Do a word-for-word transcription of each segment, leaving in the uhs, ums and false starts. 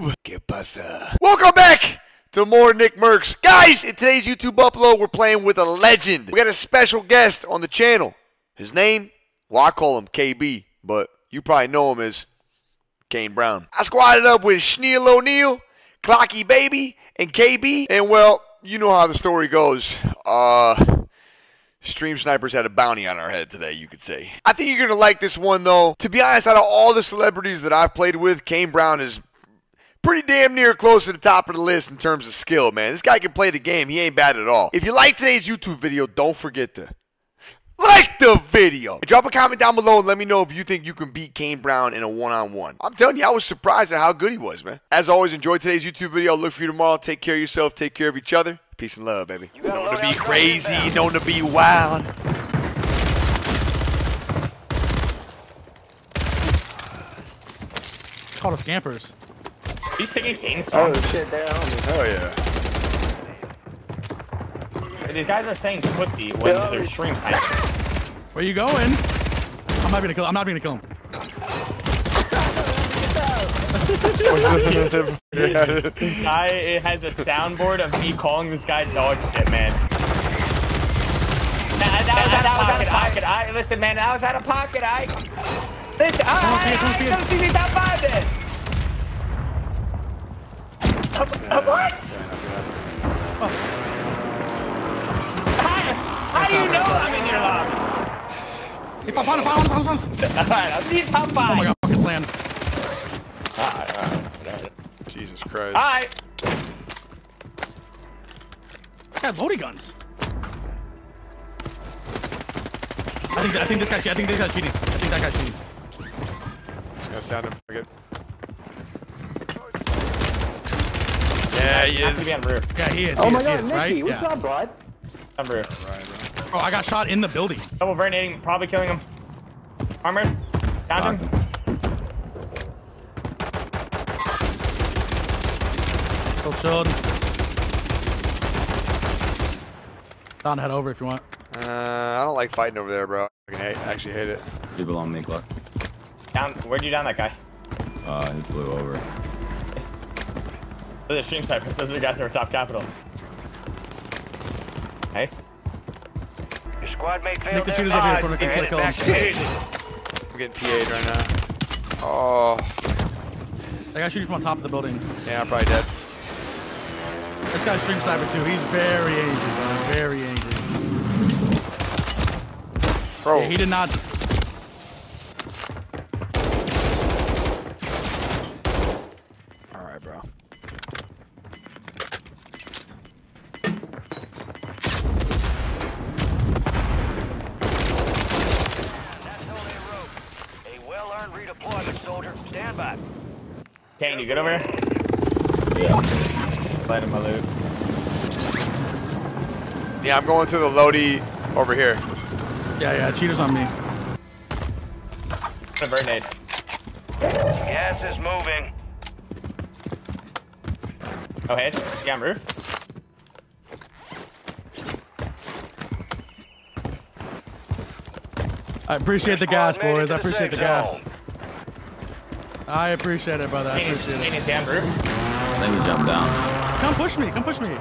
YouTube. ¿Qué pasa? Welcome back to more Nick Mercs. Guys, in today's YouTube upload, we're playing with a legend. We got a special guest on the channel. His name? Well, I call him K B, but you probably know him as Kane Brown. I squatted up with Shaquille O'Neal, Clocky Baby, and K B. And, well, you know how the story goes. Uh... Stream Snipers had a bounty on our head today, you could say. I think you're going to like this one, though. To be honest, out of all the celebrities that I've played with, Kane Brown is pretty damn near close to the top of the list in terms of skill, man. This guy can play the game. He ain't bad at all. If you like today's YouTube video, don't forget to like the video. And drop a comment down below and let me know if you think you can beat Kane Brown in a one-on-one. I'm telling you, I was surprised at how good he was, man. As always, enjoy today's YouTube video. I'll look for you tomorrow. Take care of yourself. Take care of each other. Peace and love, baby. Known to be crazy, known to be wild. Called us campers. He's taking Kane's song. Oh shit, they're on me. Oh yeah. These guys are saying pussy when Yo. They're stream sniping. Where you going? I'm not gonna kill. I'm not gonna kill him. I, it has a soundboard of me calling this guy dog shit, man. Nah, that, that, that, that was out of pocket. I, listen, man, that was out of pocket. I, listen, I, I, I don't see me that bad then. What? How do you know I'm in your lobby? If I found a bomb, I'm on. Alright, I'll see you top five. Oh my god, fucking slam. Alright, alright, alright. Jesus Christ. Alright! I got loading guns. I think I think this guy's cheating. I think this guy's cheating. I think that guy's cheating. It's gonna sound him. Okay. Yeah, he is. Yeah, he is. Oh he my is, god, is, Nicky, right? What's yeah. up, bud? I'm roof. Right, right. Bro, I got shot in the building. Double burninating, probably killing him. Armor. Down him. Shield. Down, head over if you want. Uh, I don't like fighting over there, bro. I hate, actually hate it. You belong to me, Clark. Down. Where'd you down that guy? Uh, he flew over. Those are stream snipers. Those are the guys that were top capital. Nice. Your squad mate failed. Nick, the shooter's over here for the kill. I'm getting P A'd right now. Oh. That guy shooting from on top of the building. Yeah, I'm probably dead. This guy's stream cyber too. He's very angry, man. Very angry. Bro. Yeah, he did not. Alright, bro. That's only a rope. A well earned redeployment, soldier. Stand by. Kane, you good over here? Yeah. Landing my loot. Yeah, I'm going to the Lodi over here. Yeah, yeah, cheaters on me. It's a grenade. Gas is moving. Oh, hey, yeah, I'm roof. I appreciate the gas, boys. I appreciate the gas. I appreciate it, brother. I appreciate it. Any damn roof? Let me jump down. Come push me, come push me.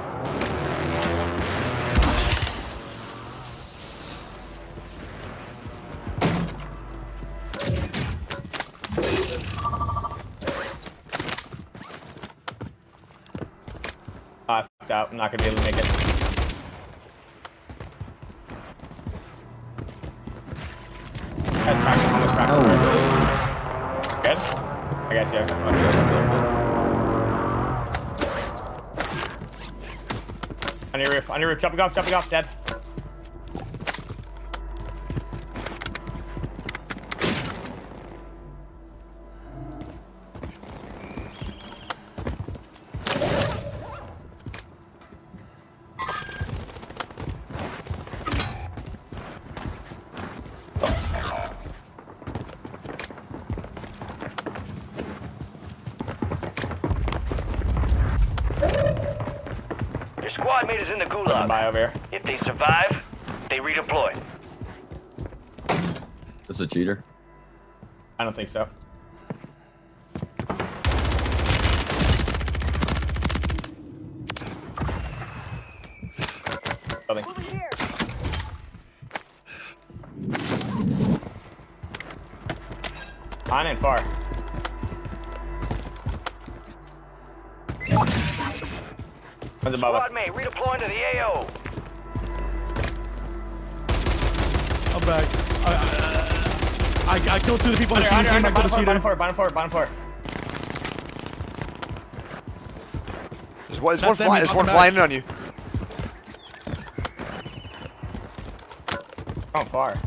I fucked up, I'm not gonna be able to make it. Oh. Good? I got you. Okay. On your roof, on your roof, jumping off, jumping off, dead. Squad mate is in the gulag. Buy over here. If they survive, they redeploy. This a cheater? I don't think so. On and far. One's above us. Squad mate, redeploying to the A O. I'm back. I, I, I killed two of the people on the under, under, under, under, bottom floor, bottom floor, bottom floor. There's one, there's one, fly, there's one flying in on you. How far?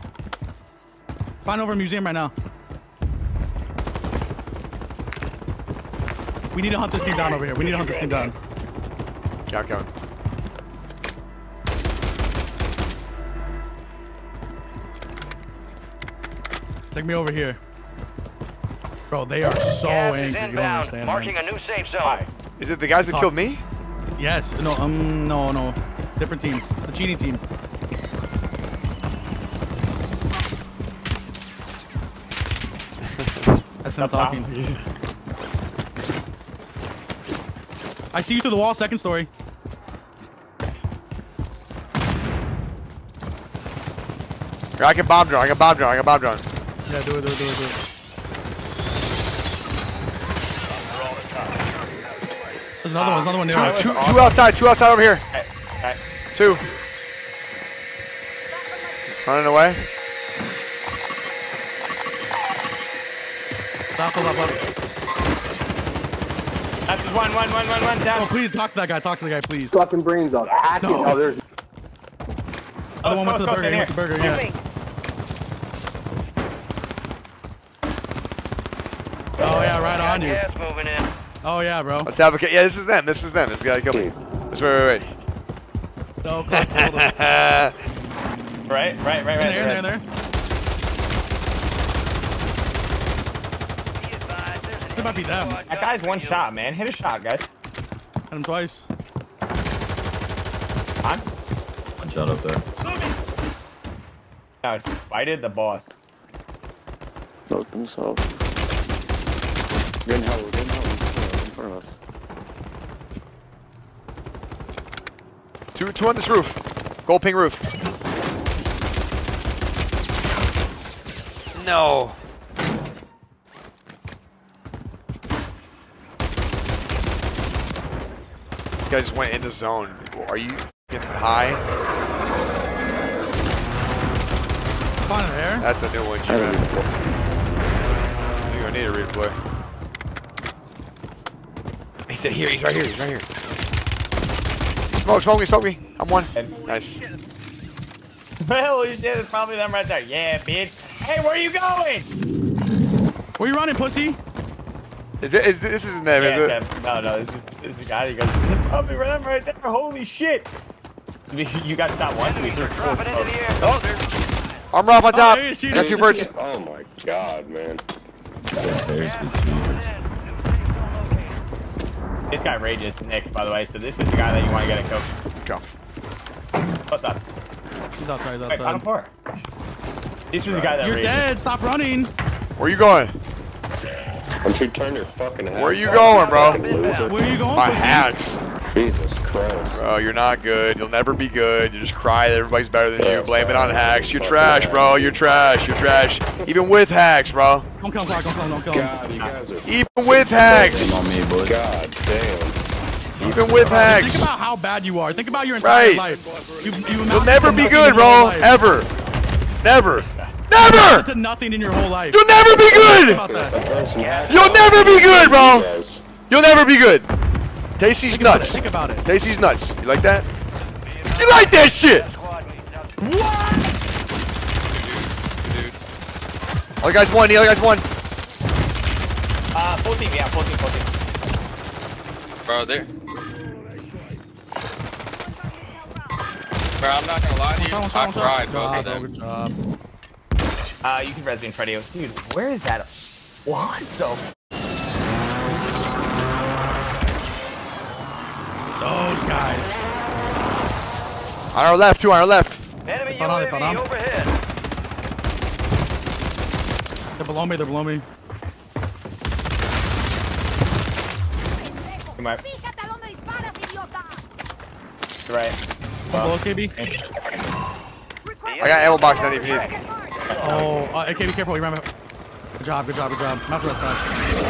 Flying over a museum right now. We need to hunt this dude down over here. We need to hunt this dude down. Got going. Take me over here. Bro, they are so Gab angry. You don't understand. Marking man. a new safe zone. Hi. Is it the guys that oh. killed me? Yes. No, um, no, no. Different team. The cheating team. That's him talking. I see you through the wall, second story. Here, I can bomb drone, I can bomb drone, I can bomb drone. Yeah, do it, do it, do it, do it. There's another one, there's another one near. Two, two, two outside, two outside over here. Okay. Okay. Two. Running away. Top, up, up, up. One, one, one, one, one, down. Oh, please talk to that guy. Talk to the guy, please. Fucking brains up. Hacking no. oh, there's... oh, the one went to the burger. He went to the burger, yeah. Oh, yeah, right on you. Moving in. Oh, yeah, bro. Let's have a... Yeah, this is them. This is them. This guy killed me. Wait, wait, wait. So close. Hold on. Right, right, right, right. In there, right. in there, in there. It might be them. That guy's one shot, man. Hit a shot, guys. Hit him twice. Huh? One shot up there. Now, spited the boss. Look himself. We're in hell. We're in hell. In front of us. Two, two on this roof. Gold ping roof. No. I just went in the zone. Are you f***ing high? Fun there. That's a new one. You're gonna need a redeploy. He's right here. He's right here. He's right here. Smoke, smoke me, smoke me. I'm one. Nice. Holy shit! It's probably them right there. Yeah, bitch. Hey, where are you going? Where you running, pussy? Is it? Is this isn't them? Yeah, is it? No, no. This is. This is the guy. He goes, I'll be right, right there. Holy shit! You got that one. I'm off on top. Oh, got two birds. Oh my god, man. Yeah. This guy rages Nick, by the way. So this is the guy that you want to get a coke. Go. What's up? He's outside. He's outside. Wait, bottom floor. This is the guy that You're rages. You're dead. Stop running. Where you going? I'm sure you turn your fucking head. Where are you going, bro? Where are you going? My hacks. Jesus Christ. Bro, you're not good. You'll never be good. You just cry that everybody's better than you. Blame it on hacks. You're trash, bro. You're trash. You're trash. Even with hacks, bro. Don't kill him, don't kill him, don't kill him. Even with hacks. God damn. Even with hacks. Think about how bad you are. Think about your entire life. You, you You'll never be good, bro. Ever. Never. Never! To nothing in your whole life. You'll never be good! You'll never be good, bro! You'll never be good. Tasty's nuts. Think about it. Tasty's nuts. You like that? You like that shit! What? Other guy's one, the other guy's one. Uh, full team, yeah, full team, full team. Bro, there. Bro, I'm not gonna lie to you. I cried, bro. Good job. Uh, you can res me in front of you. Dude, where is that? What the f? Those guys. On our left, two on our left. Enemy U A V overhead. They're below me, they're below me. Come on. Right. Well, K B. I got ammo box, I don't even need it. Oh, uh, A K, be careful, you ran out. Good job, good job, good job. Not real fast.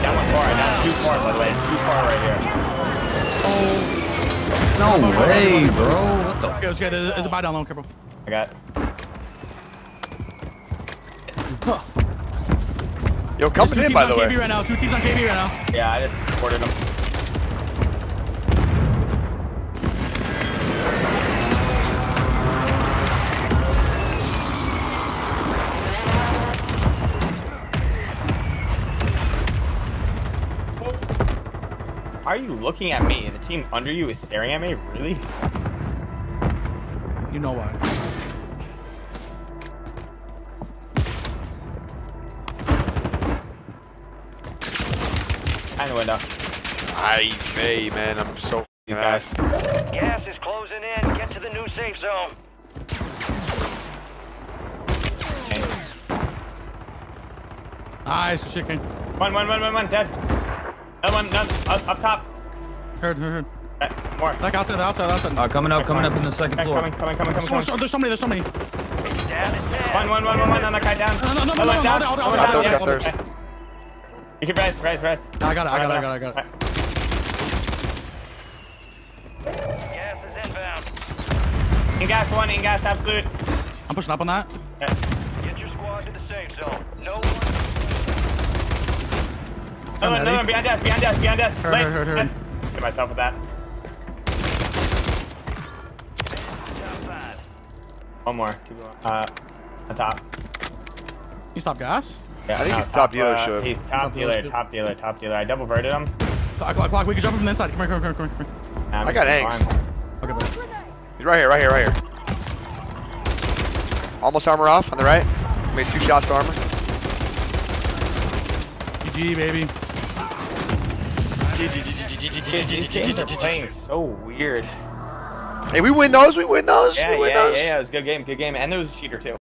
That went far. That was too far, by the way. Too far right here. Oh. No, no way, bro. bro. What the? Okay, it's good. There's a buy down low. Careful. I got it. Huh. Yo, coming in, by the way. Two teams on K B right now. Two teams on K B right now. Yeah, I just reported them. Why are you looking at me? The team under you is staring at me? Really? You know why. I know enough. I may, man. I'm so f***ing ass. Gas is closing in. Get to the new safe zone. Nice chicken. One, one, one, one, one. Dead. Another one, another, up, up top. Heard, heard, heard. Uh, more. Like outside, outside, outside. Uh, coming up, coming up in the second floor. Coming, coming, coming, coming. There's, there's so many, there's so many. One, one, one, one, one. Another guy down. No, no, no, no, no, down. no, no, no, no, no, no, no, no. You can rest, rest, rest. I got it, I got it, I got it, I got it. Gas is inbound. In gas one, in gas absolute. I'm pushing up on that. Get your squad to the safe zone. No one. No, no, no, no, behind us, behind us, behind us. Hurt, hurt, hurt, hurt. Get myself with that. One more. Uh, on top. You stop gas? Yeah, I think no, he's top, top dealer, uh, sure. He's top, top dealer, dealer, top dealer, top dealer. I double birded him. Clock, clock, clock. We can jump him from the inside. Come here, come here, come here. Come here. I got eggs. Okay, bro. He's right here, right here, right here. Almost armor off on the right. Made two shots to armor. G G, baby. So weird. Hey, we win those. We win those. Yeah, we win yeah, those. yeah, yeah. It was a good game. Good game. And there was a cheater too.